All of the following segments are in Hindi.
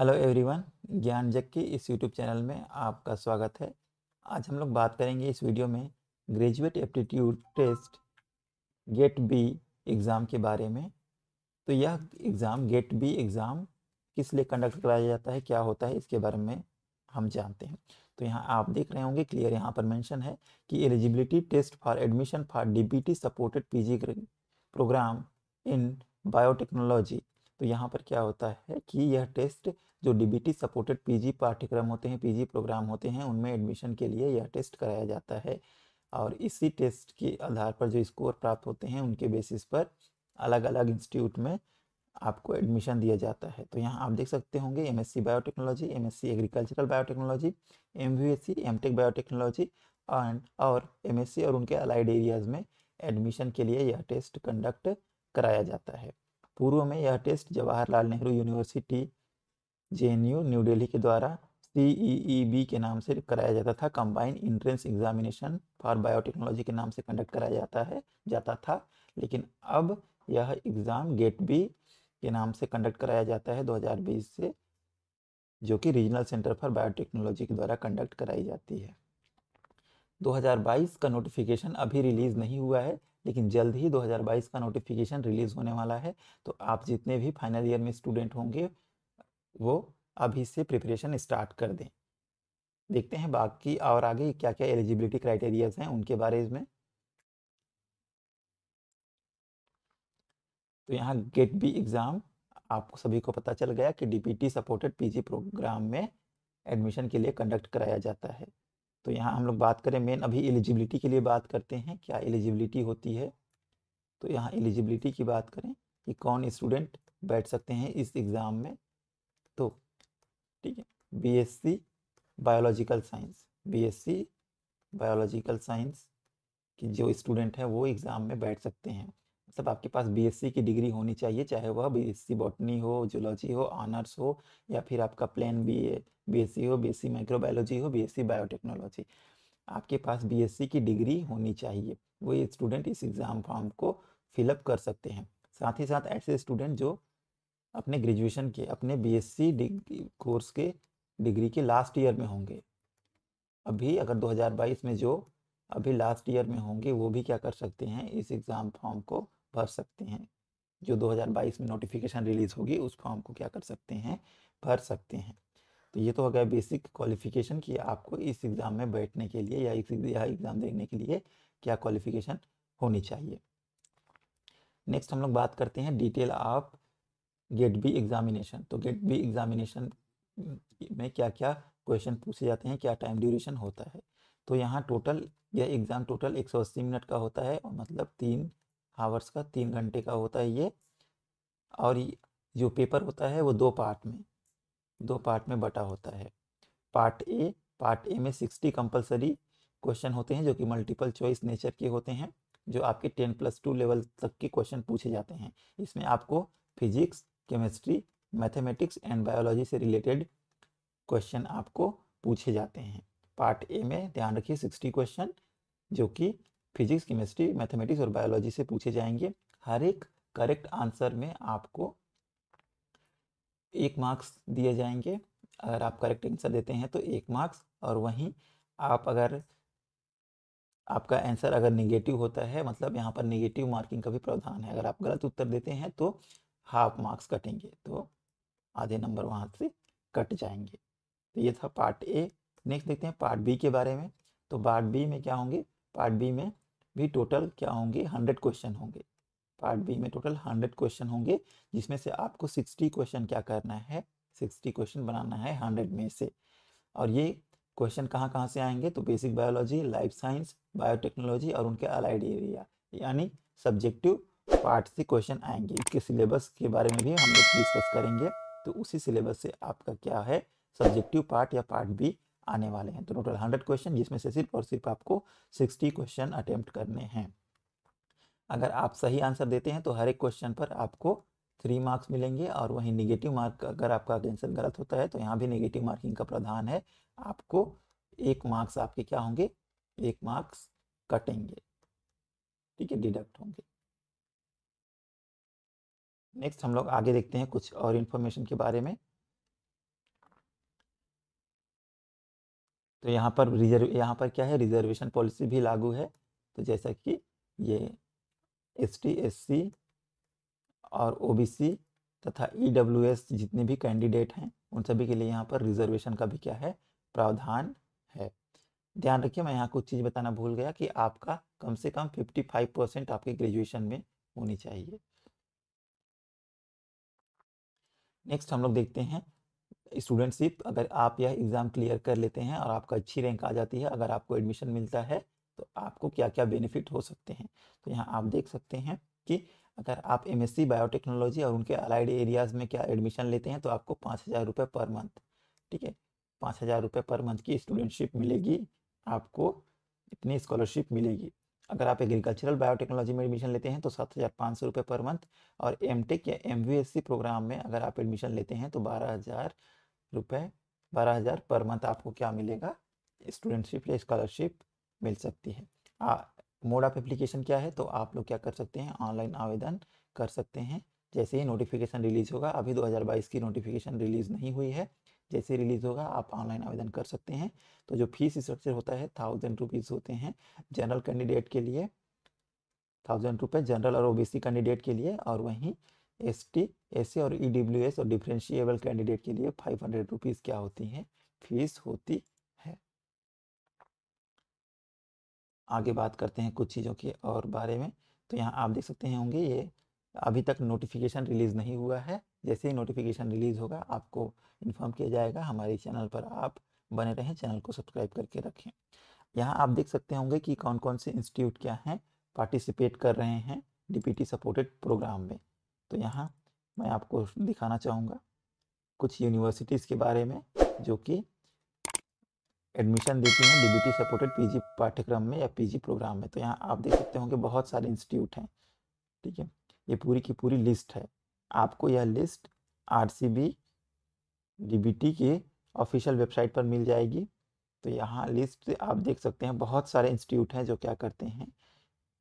हेलो एवरीवन, ज्ञान जग की इस यूट्यूब चैनल में आपका स्वागत है। आज हम लोग बात करेंगे इस वीडियो में graduate aptitude test GAT B exam के बारे में। तो यह एग्ज़ाम गेट बी एग्ज़ाम किस लिए कंडक्ट कराया जाता है, क्या होता है, इसके बारे में हम जानते हैं। तो यहाँ आप देख रहे होंगे क्लियर, यहाँ पर मेंशन है कि eligibility test for admission for DBT supported PG program in biotechnology. तो यहाँ पर क्या होता है कि यह टेस्ट जो डीबीटी सपोर्टेड पीजी पाठ्यक्रम होते हैं, पीजी प्रोग्राम होते हैं, उनमें एडमिशन के लिए यह टेस्ट कराया जाता है। और इसी टेस्ट के आधार पर जो स्कोर प्राप्त होते हैं उनके बेसिस पर अलग अलग इंस्टीट्यूट में आपको एडमिशन दिया जाता है। तो यहाँ आप देख सकते होंगे MSc biotechnology, MSc agricultural biotechnology, MVSc MTech biotechnology और एमएससी और उनके अलाइड एरियाज में एडमिशन के लिए यह टेस्ट कंडक्ट कराया जाता है। पूर्व में यह test Jawaharlal Nehru university JNU new Delhi के द्वारा सीईईबी के नाम से कराया जाता था। Combined entrance examination for biotechnology के नाम से कंडक्ट कराया जाता था। लेकिन अब यह एग्ज़ाम गेट बी के नाम से कंडक्ट कराया जाता है 2020 से, जो कि रीजनल सेंटर फॉर बायोटेक्नोलॉजी के द्वारा कंडक्ट कराई जाती है। 2022 का नोटिफिकेशन अभी रिलीज़ नहीं हुआ है, लेकिन जल्द ही 2022 का नोटिफिकेशन रिलीज़ होने वाला है। तो आप जितने भी फाइनल ईयर में स्टूडेंट होंगे वो अभी से प्रिपरेशन स्टार्ट कर दें। देखते हैं बाकी और आगे क्या क्या एलिजिबिलिटी क्राइटेरियाज हैं उनके बारे में। तो यहाँ गेट बी एग्ज़ाम आपको सभी को पता चल गया कि डीबीटी सपोर्टेड पीजी प्रोग्राम में एडमिशन के लिए कंडक्ट कराया जाता है। तो यहाँ हम लोग बात करें मेन, अभी एलिजिबिलिटी के लिए बात करते हैं, क्या एलिजिबिलिटी होती है। तो यहाँ एलिजिबिलिटी की बात करें कि कौन स्टूडेंट बैठ सकते हैं इस एग्ज़ाम में। तो ठीक है, BSc biological science, BSc biological science कि जो स्टूडेंट है वो एग्ज़ाम में बैठ सकते हैं। मतलब आपके पास बीएससी की डिग्री होनी चाहिए, चाहे वह बीएससी बॉटनी हो, जूलॉजी हो, ऑनर्स हो, या फिर आपका प्लेन बीए बीएससी हो, बीएससी माइक्रोबायोलॉजी हो, बीएससी बायोटेक्नोलॉजी, आपके पास बीएससी की डिग्री होनी चाहिए। वही स्टूडेंट इस एग्ज़ाम फॉर्म को फिलअप कर सकते हैं। साथ ही साथ ऐसे स्टूडेंट जो अपने ग्रेजुएशन के, अपने बीएससी डिग्री कोर्स के डिग्री के लास्ट ईयर में होंगे, अभी अगर 2022 में जो अभी लास्ट ईयर में होंगे वो भी क्या कर सकते हैं, इस एग्ज़ाम फॉर्म को भर सकते हैं। जो 2022 में नोटिफिकेशन रिलीज़ होगी उस फॉर्म को क्या कर सकते हैं, भर सकते हैं। तो ये तो हो गया बेसिक क्वालिफिकेशन कि आपको इस एग्ज़ाम में बैठने के लिए या एग्ज़ाम देने के लिए क्या क्वालिफिकेशन होनी चाहिए। नेक्स्ट हम लोग बात करते हैं detail of GAT B examination. तो गेट बी एग्ज़ामिनेशन में क्या क्या क्वेश्चन पूछे जाते हैं, क्या टाइम ड्यूरेशन होता है। तो यहाँ टोटल यह एग्ज़ाम टोटल 180 मिनट का होता है, मतलब 3 आवर्स का, 3 घंटे का होता है ये। और जो पेपर होता है वो दो पार्ट में बटा होता है। पार्ट ए में 60 कंपलसरी क्वेश्चन होते हैं, जो कि मल्टीपल चॉइस नेचर के होते हैं, जो आपके 10+2 लेवल तक के क्वेश्चन पूछे जाते हैं। इसमें आपको physics, chemistry, mathematics and biology से रिलेटेड क्वेश्चन आपको पूछे जाते हैं। पार्ट ए में ध्यान रखिए 60 क्वेश्चन जो कि फिजिक्स, केमिस्ट्री, मैथमेटिक्स और बायोलॉजी से पूछे जाएंगे। हर एक करेक्ट आंसर में आपको 1 मार्क्स दिए जाएंगे। अगर आप करेक्ट आंसर देते हैं तो 1 मार्क्स, और वहीं आप अगर आपका आंसर अगर नेगेटिव होता है, मतलब यहाँ पर नेगेटिव मार्किंग का भी प्रावधान है, अगर आप गलत उत्तर देते हैं तो हाफ मार्क्स कटेंगे, तो आधे नंबर वहाँ से कट जाएंगे। तो ये था पार्ट ए। नेक्स्ट देखते हैं पार्ट बी के बारे में। तो पार्ट बी में क्या होंगे, पार्ट बी में भी टोटल क्या होंगे, 100 क्वेश्चन होंगे। पार्ट बी में टोटल 100 क्वेश्चन होंगे, जिसमें से आपको 60 क्वेश्चन क्या करना है, 60 क्वेश्चन बनाना है 100 में से। और ये क्वेश्चन कहाँ से आएंगे, तो basic biology, life science, biotechnology और उनके अलाइड एरिया, यानी सब्जेक्टिव पार्ट से क्वेश्चन आएंगे। इसके सिलेबस के बारे में भी हम लोग डिस्कस करेंगे। तो उसी सिलेबस से आपका क्या है, सब्जेक्टिव पार्ट या पार्ट बी आने वाले हैं। तो टोटल 100 क्वेश्चन, जिसमें से सिर्फ और सिर्फ आपको 60 क्वेश्चन अटैम्प्ट करने हैं। अगर आप सही आंसर देते हैं तो हर एक क्वेश्चन पर आपको 3 मार्क्स मिलेंगे, और वहीं नेगेटिव मार्क, अगर आपका आंसर गलत होता है तो यहाँ भी नेगेटिव मार्किंग का प्रावधान है, आपको 1 मार्क्स आपके क्या होंगे, 1 मार्क्स कटेंगे, ठीक है, डिडक्ट होंगे। नेक्स्ट हम लोग आगे देखते हैं कुछ और इन्फॉर्मेशन के बारे में। तो यहाँ पर क्या है, रिजर्वेशन पॉलिसी भी लागू है। तो जैसा कि ये एसटी एससी और ओबीसी तथा ईडब्ल्यूएस जितने भी कैंडिडेट हैं उन सभी के लिए यहाँ पर रिजर्वेशन का भी क्या है, प्रावधान है। ध्यान रखिए, मैं यहाँ कुछ चीज़ बताना भूल गया कि आपका कम से कम 55% आपके ग्रेजुएशन में होनी चाहिए। नेक्स्ट हम लोग देखते हैं स्टूडेंटशिप। अगर आप यह एग्ज़ाम क्लियर कर लेते हैं और आपका अच्छी रैंक आ जाती है, अगर आपको एडमिशन मिलता है तो आपको क्या क्या बेनिफिट हो सकते हैं। तो यहाँ आप देख सकते हैं कि अगर आप एमएससी बायोटेक्नोलॉजी और उनके अलाइड एरियाज़ में क्या एडमिशन लेते हैं तो आपको 5,000 रुपये पर मंथ, ठीक है, 5,000 रुपये पर मंथ की स्टूडेंटशिप मिलेगी, आपको इतनी स्कॉलरशिप मिलेगी। अगर आप एग्रीकल्चरल बायोटेक्नोलॉजी में एडमिशन लेते हैं तो 7,500 रुपये पर मंथ, और एमटेक या एमवीएससी प्रोग्राम में अगर आप एडमिशन लेते हैं तो 12,000 रुपये 12,000 पर मंथ आपको क्या मिलेगा, स्टूडेंटशिप या स्कॉलरशिप मिल सकती है। मोड ऑफ एप्लीकेशन क्या है, तो आप लोग क्या कर सकते हैं, ऑनलाइन आवेदन कर सकते हैं। जैसे ही नोटिफिकेशन रिलीज़ होगा, अभी 2022 की नोटिफिकेशन रिलीज़ नहीं हुई है, जैसे रिलीज़ होगा आप ऑनलाइन आवेदन कर सकते हैं। तो जो फीस स्ट्रक्चर होता है 1,000 रुपीज़ होते हैं जनरल कैंडिडेट के लिए, 1,000 रुपये जनरल और ओबीसी कैंडिडेट के लिए, और वहीं एसटी एससी और ईडब्ल्यूएस और डिफरेंशिएबल कैंडिडेट के लिए 500 रुपीज़ क्या होती है, फीस होती है। आगे बात करते हैं कुछ चीज़ों के और बारे में। तो यहाँ आप देख सकते हैं होंगे, ये अभी तक नोटिफिकेशन रिलीज़ नहीं हुआ है, जैसे ही नोटिफिकेशन रिलीज़ होगा आपको इन्फॉर्म किया जाएगा। हमारे चैनल पर आप बने रहें, चैनल को सब्सक्राइब करके रखें। यहाँ आप देख सकते होंगे कि कौन कौन से इंस्टीट्यूट क्या हैं पार्टिसिपेट कर रहे हैं डीबीटी सपोर्टेड प्रोग्राम में। तो यहाँ मैं आपको दिखाना चाहूँगा कुछ यूनिवर्सिटीज़ के बारे में जो कि एडमिशन देती हैं डीबीटी सपोर्टेड पीजी पाठ्यक्रम में या पीजी प्रोग्राम में। तो यहाँ आप देख सकते होंगे बहुत सारे इंस्टीट्यूट हैं, ठीक है, ये पूरी की पूरी लिस्ट है। आपको यह लिस्ट आरसीबी डीबीटी के ऑफिशियल वेबसाइट पर मिल जाएगी। तो यहाँ लिस्ट से आप देख सकते हैं बहुत सारे इंस्टीट्यूट हैं जो क्या करते हैं,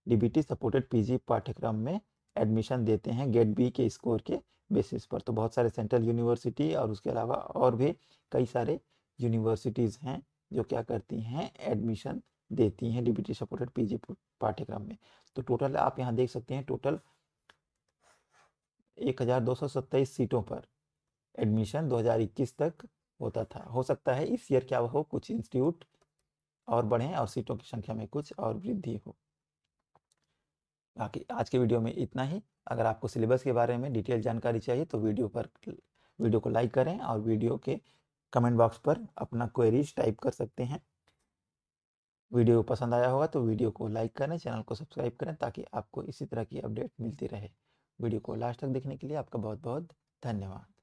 डीबीटी सपोर्टेड पीजी पाठ्यक्रम में एडमिशन देते हैं गेट बी के स्कोर के बेसिस पर। तो बहुत सारे सेंट्रल यूनिवर्सिटी और उसके अलावा और भी कई सारे यूनिवर्सिटीज़ हैं जो क्या करती हैं, एडमिशन देती हैं डीबीटी सपोर्टेड पीजी पाठ्यक्रम में। तो टोटल आप यहाँ देख सकते हैं, टोटल 1,227 सीटों पर एडमिशन 2021 तक होता था। हो सकता है इस ईयर क्या हो, कुछ इंस्टीट्यूट और बढ़ें और सीटों की संख्या में कुछ और वृद्धि हो। बाकी आज के वीडियो में इतना ही। अगर आपको सिलेबस के बारे में डिटेल जानकारी चाहिए तो वीडियो को लाइक करें और वीडियो के कमेंट बॉक्स पर अपना क्वेरीज टाइप कर सकते हैं। वीडियो पसंद आया होगा तो वीडियो को लाइक करें, चैनल को सब्सक्राइब करें ताकि आपको इसी तरह की अपडेट मिलती रहे। वीडियो को लास्ट तक देखने के लिए आपका बहुत बहुत धन्यवाद।